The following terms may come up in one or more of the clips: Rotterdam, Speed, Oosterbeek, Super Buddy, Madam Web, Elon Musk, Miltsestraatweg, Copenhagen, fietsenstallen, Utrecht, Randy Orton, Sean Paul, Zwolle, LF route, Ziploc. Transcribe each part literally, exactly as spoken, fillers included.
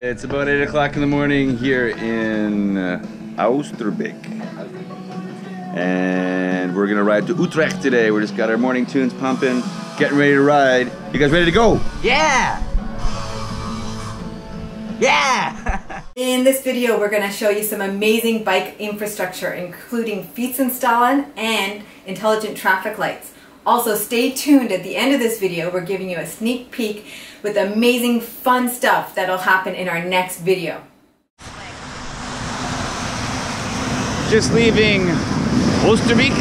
It's about eight o'clock in the morning here in uh, Oosterbeek, and we're gonna ride to Utrecht today. We just got our morning tunes pumping, getting ready to ride. You guys ready to go? Yeah! Yeah! In this video, we're gonna show you some amazing bike infrastructure, including fietsenstallen and intelligent traffic lights. Also, stay tuned at the end of this video. We're giving you a sneak peek with amazing fun stuff that'll happen in our next video. Just leaving Oosterbeek,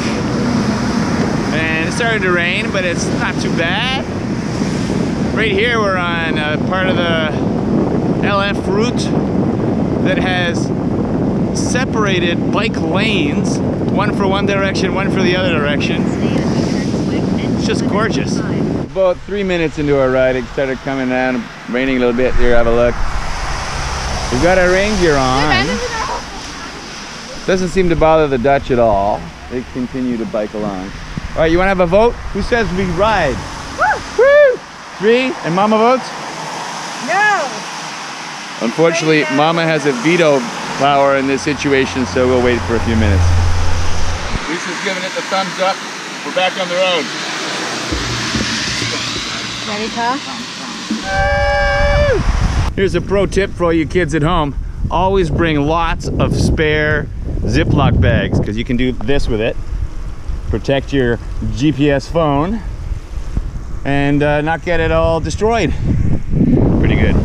and it started to rain, but it's not too bad. Right here we're on a part of the L F route that has separated bike lanes, one for one direction, one for the other direction. Just gorgeous. About three minutes into our ride, it started coming down, raining a little bit. Here, have a look. We've got our rain gear on. Doesn't seem to bother the Dutch at all. They continue to bike along. All right, you want to have a vote? Who says we ride? Woo! Woo! Three, and Mama votes? No! Unfortunately, Mama has a veto power in this situation, so we'll wait for a few minutes. Lisa's giving it the thumbs up. We're back on the road. Ready, Pa? Here's a pro tip for all you kids at home. Always bring lots of spare Ziploc bags, because you can do this with it. Protect your G P S phone and uh, not get it all destroyed. Pretty good.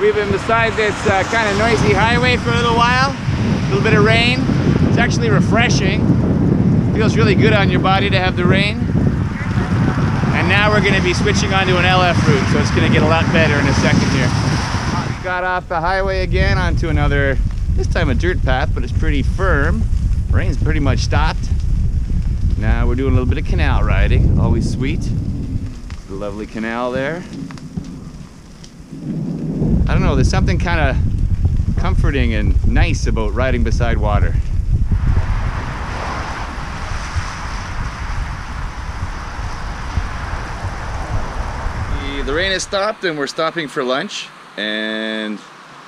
We've been beside this uh, kind of noisy highway for a little while. A little bit of rain. It's actually refreshing. It feels really good on your body to have the rain. And now we're going to be switching onto an L F route, so it's going to get a lot better in a second here. Got off the highway again onto another, this time a dirt path, but it's pretty firm. Rain's pretty much stopped. Now we're doing a little bit of canal riding. Always sweet. The lovely canal there. I don't know, there's something kind of comforting and nice about riding beside water. The, the rain has stopped and we're stopping for lunch. And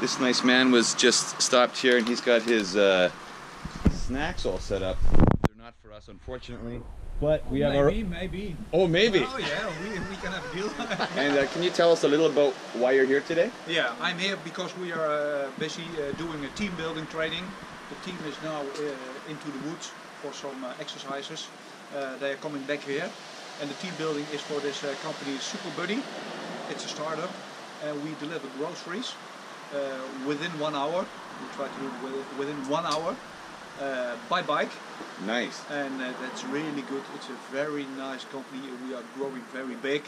this nice man was just stopped here and he's got his uh, snacks all set up. They're not for us, unfortunately. But we oh, have maybe, our... maybe. Oh, maybe. Oh, yeah, we, we can have a deal. And uh, can you tell us a little about why you're here today? Yeah, I'm here because we are uh, busy uh, doing a team building training. The team is now uh, into the woods for some uh, exercises. Uh, they are coming back here. And the team building is for this uh, company, Super Buddy. It's a startup. And we deliver groceries uh, within one hour. We try to do it within one hour. Uh, by bike. Nice. And uh, that's really good. It's a very nice company. We are growing very big.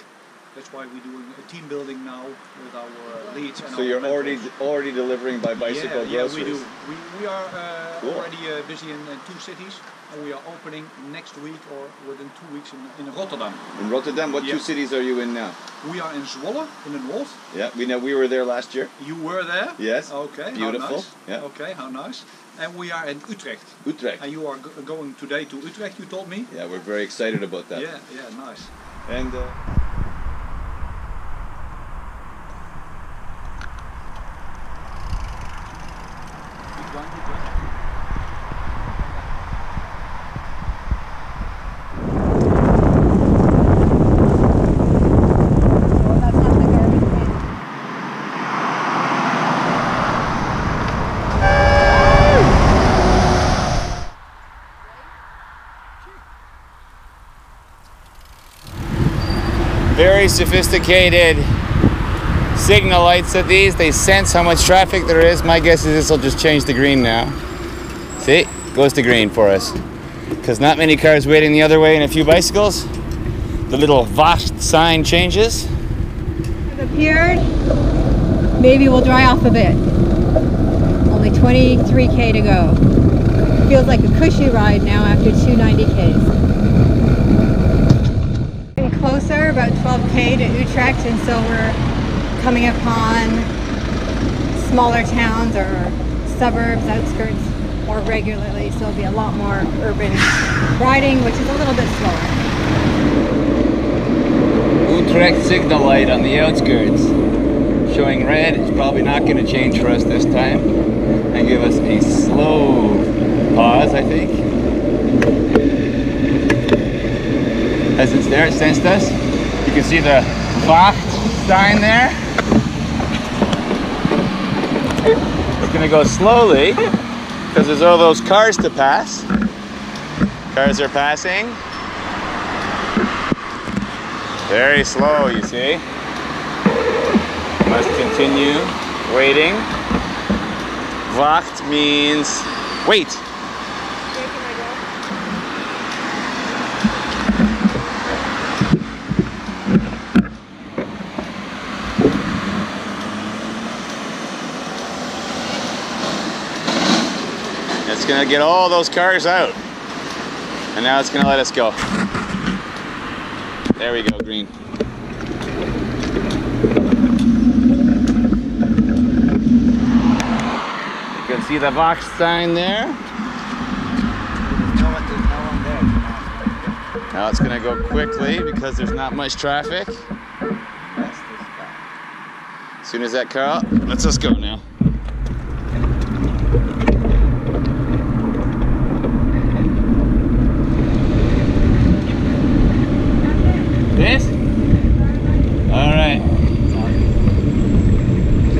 That's why we're doing a team building now with our uh, leads. And so our you're members. already already delivering by bicycle yeah, groceries. Yeah, we do. We, we are uh, cool. already uh, busy in, in two cities, and we are opening next week or within two weeks in, in Rotterdam. In Rotterdam, what yeah. two cities are you in now? We are in Zwolle, in the north. Yeah, we know we were there last year. You were there? Yes. Okay. Beautiful. Nice. Yeah. Okay, how nice. And we are in Utrecht. Utrecht. And you are going today to Utrecht, you told me? Yeah, we're very excited about that. Yeah, yeah, nice. And. Uh, Very sophisticated signal lights at these. They sense how much traffic there is. My guess is this will just change to green now. See, goes to green for us. Because not many cars waiting the other way and a few bicycles. The little Vacht sign changes. It appeared, maybe we'll dry off a bit. Only twenty-three K to go. Feels like a cushy ride now after two ninety Ks. Closer, about twelve K to Utrecht, and so we're coming upon smaller towns or suburbs, outskirts more regularly, so it'll be a lot more urban riding, which is a little bit slower. Utrecht signal light on the outskirts, showing red. It's probably not going to change for us this time, and give us a slow pause, I think. As it's there, it sensed us. You can see the Wacht sign there. It's going to go slowly, because there's all those cars to pass. Cars are passing. Very slow, you see. Must continue waiting. Wacht means wait. It's gonna get all those cars out. And now it's gonna let us go. There we go, green. You can see the Vox sign there. Now it's gonna go quickly because there's not much traffic. As soon as that car, let's just go now. This? All right.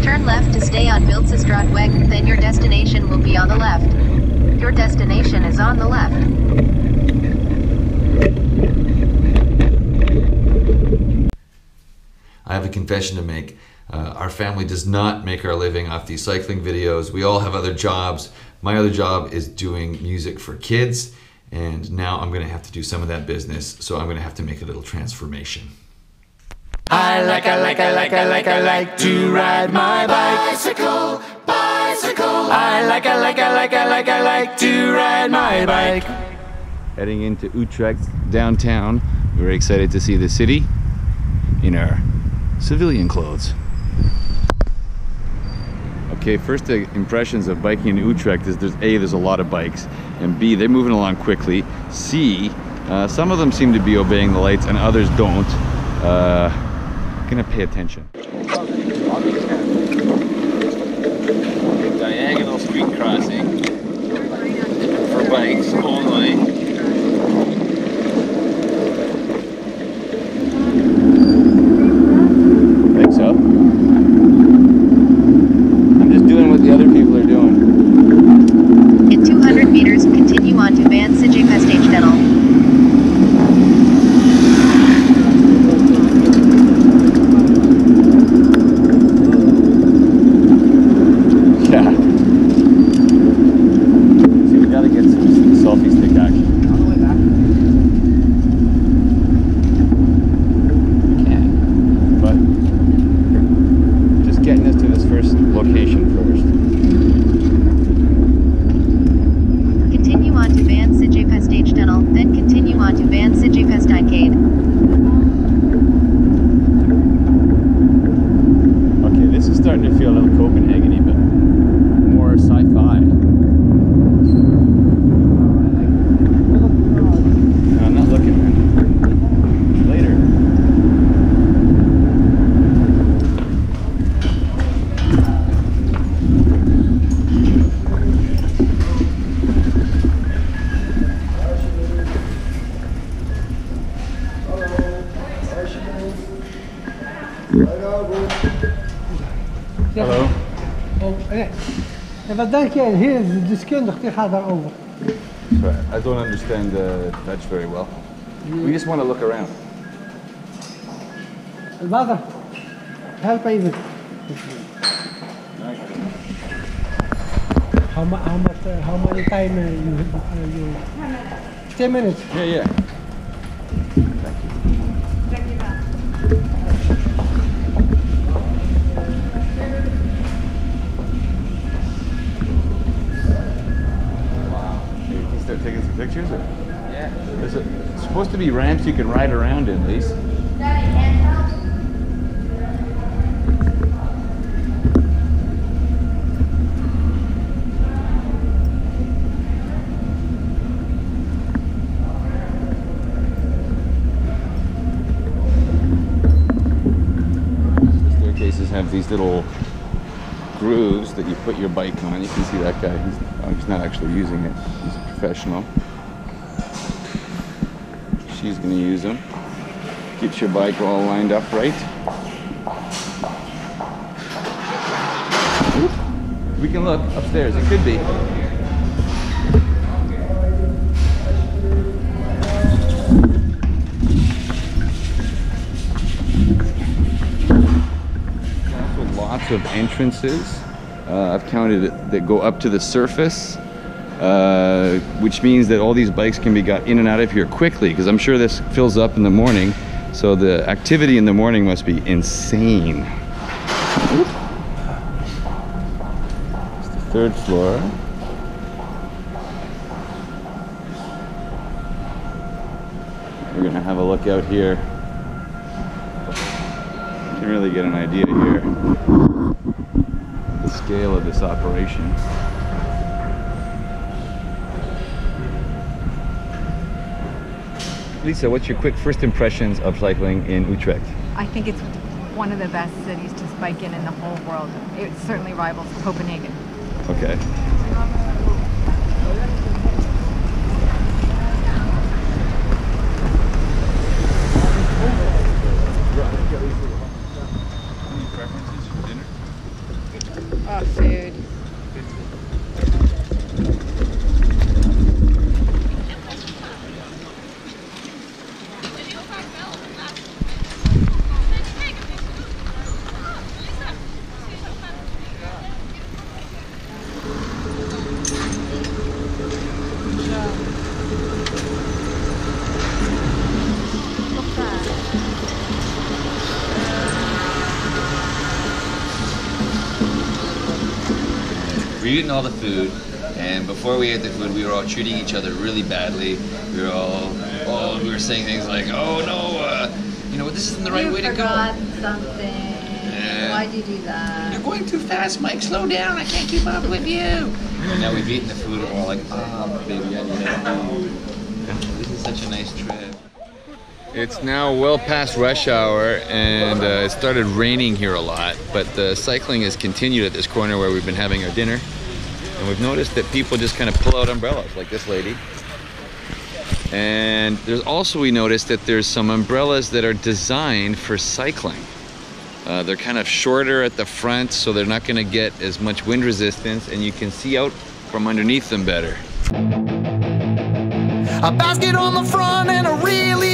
Turn left to stay on Miltsestraatweg, then your destination will be on the left. Your destination is on the left. I have a confession to make. Uh, our family does not make our living off these cycling videos. We all have other jobs. My other job is doing music for kids. And now I'm gonna have to do some of that business, so I'm gonna have to make a little transformation. I like, I like, I like, I like, I like to ride my bicycle, bicycle. I like, I like, I like, I like, I like to ride my bike. Heading into Utrecht downtown. We're excited to see the city in our civilian clothes. Okay, first impressions of biking in Utrecht is there's A, there's a lot of bikes, and B, they're moving along quickly. C, uh, some of them seem to be obeying the lights and others don't. Uh, gonna pay attention. Diagonal street crossing for bikes only. Hello. En wat denk jij? Hier is de deskundige, die gaat daarover. I don't understand uh, Dutch very well. We just want to look around. Water. Help even. How much? How much? Uh, how many time? Uh, you, uh, you? Ten minutes. Yeah, yeah. Taking some pictures? Or? Yeah. There's a, supposed to be ramps you can ride around in, Lise. Daddy, handheld? cases have these little grooves that you put your bike on. You can see that guy, he's, he's not actually using it, he's a professional. She's going to use them. Keeps your bike all lined up right. Oop. We can look upstairs, it could be. Lots of entrances, uh, I've counted it, that go up to the surface, uh, which means that all these bikes can be got in and out of here quickly, because I'm sure this fills up in the morning, so the activity in the morning must be insane. Oop. It's the third floor. We're gonna have a look out here. You can really get an idea here, the scale of this operation. Lisa, what's your quick first impressions of cycling in Utrecht? I think it's one of the best cities to bike in in the whole world. It certainly rivals Copenhagen. Okay. Oh, food. We were eating all the food, and before we ate the food, we were all treating each other really badly. We were all, oh, we were saying things like, "Oh no, uh, you know, this isn't the right you way to go." You forgot something. Yeah. Why did you do that? You're going too fast, Mike. Slow down. I can't keep up with you. And now we've eaten the food, and we're all like, "Oh, baby, I need to home. This is such a nice trip." It's now well past rush hour, and uh, it started raining here a lot, but the cycling has continued at this corner where we've been having our dinner. And we've noticed that people just kind of pull out umbrellas, like this lady. And there's also, we noticed that there's some umbrellas that are designed for cycling. Uh, they're kind of shorter at the front, so they're not gonna get as much wind resistance, and you can see out from underneath them better. A basket on the front and a really